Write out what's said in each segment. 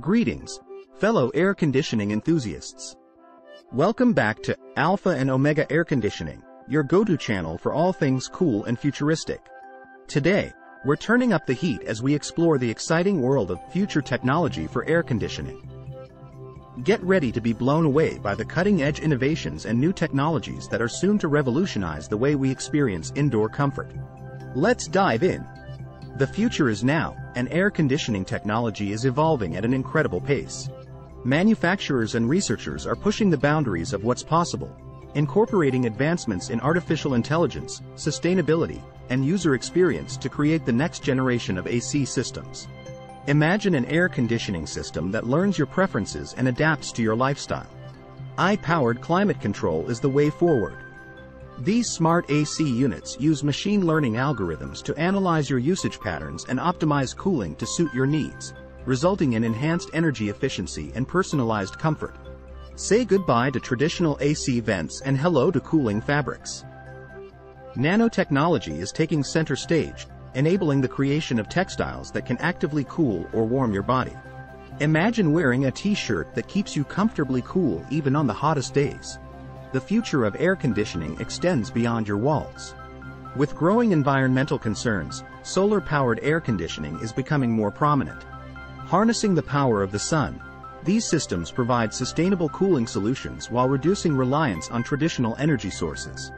Greetings, fellow air conditioning enthusiasts. Welcome back to Alpha and Omega Air Conditioning, your go-to channel for all things cool and futuristic. Today, we're turning up the heat as we explore the exciting world of future technology for air conditioning. Get ready to be blown away by the cutting-edge innovations and new technologies that are soon to revolutionize the way we experience indoor comfort. Let's dive in. The future is now, and air conditioning technology is evolving at an incredible pace. Manufacturers and researchers are pushing the boundaries of what's possible, incorporating advancements in artificial intelligence, sustainability, and user experience to create the next generation of AC systems. Imagine an air conditioning system that learns your preferences and adapts to your lifestyle. AI-powered climate control is the way forward. These smart AC units use machine learning algorithms to analyze your usage patterns and optimize cooling to suit your needs, resulting in enhanced energy efficiency and personalized comfort. Say goodbye to traditional AC vents and hello to cooling fabrics. Nanotechnology is taking center stage, enabling the creation of textiles that can actively cool or warm your body. Imagine wearing a t-shirt that keeps you comfortably cool even on the hottest days. The future of air conditioning extends beyond your walls. With growing environmental concerns, solar-powered air conditioning is becoming more prominent. Harnessing the power of the sun, these systems provide sustainable cooling solutions while reducing reliance on traditional energy sources.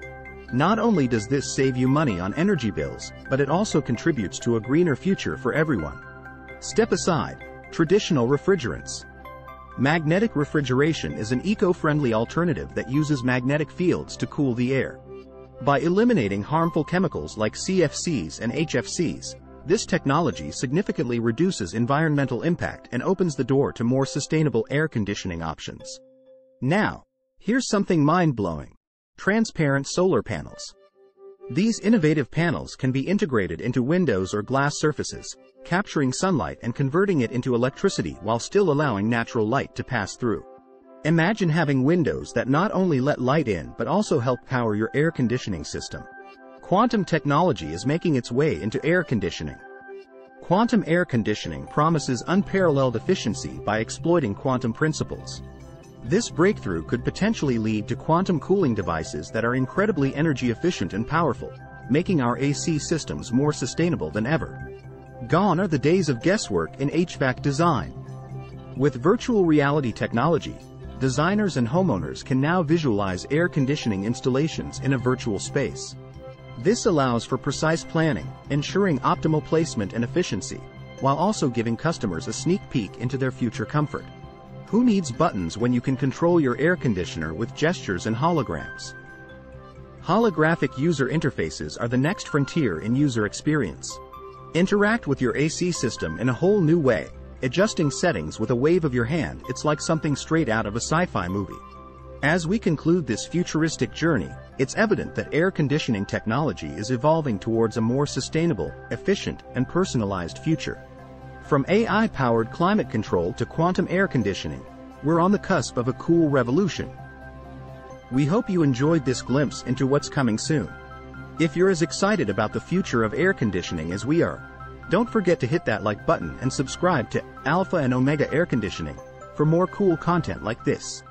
Not only does this save you money on energy bills, but it also contributes to a greener future for everyone. Step aside, traditional refrigerants. Magnetic refrigeration is an eco-friendly alternative that uses magnetic fields to cool the air. By eliminating harmful chemicals like CFCs and HFCs, this technology significantly reduces environmental impact and opens the door to more sustainable air conditioning options. Now, here's something mind-blowing: transparent solar panels. These innovative panels can be integrated into windows or glass surfaces, capturing sunlight and converting it into electricity while still allowing natural light to pass through. Imagine having windows that not only let light in but also help power your air conditioning system. Quantum technology is making its way into air conditioning. Quantum air conditioning promises unparalleled efficiency by exploiting quantum principles. This breakthrough could potentially lead to quantum cooling devices that are incredibly energy efficient and powerful, making our AC systems more sustainable than ever. Gone are the days of guesswork in HVAC design. With virtual reality technology, designers and homeowners can now visualize air conditioning installations in a virtual space. This allows for precise planning, ensuring optimal placement and efficiency, while also giving customers a sneak peek into their future comfort. Who needs buttons when you can control your air conditioner with gestures and holograms? Holographic user interfaces are the next frontier in user experience. Interact with your AC system in a whole new way, adjusting settings with a wave of your hand. It's like something straight out of a sci-fi movie. As we conclude this futuristic journey, it's evident that air conditioning technology is evolving towards a more sustainable, efficient, and personalized future. From AI-powered climate control to quantum air conditioning, we're on the cusp of a cool revolution. We hope you enjoyed this glimpse into what's coming soon. If you're as excited about the future of air conditioning as we are, don't forget to hit that like button and subscribe to Alpha and Omega Air Conditioning for more cool content like this.